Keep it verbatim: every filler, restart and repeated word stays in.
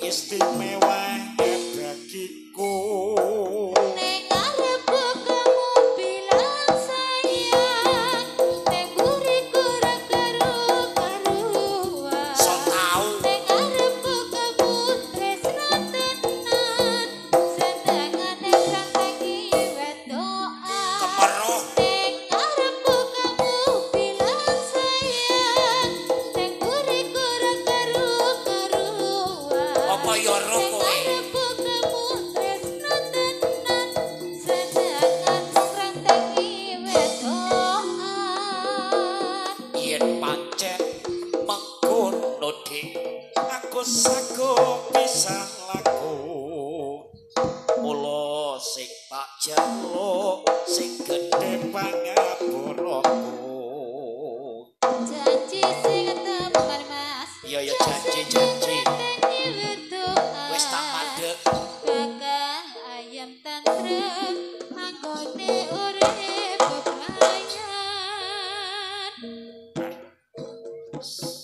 Istimewa bagiku. Yes.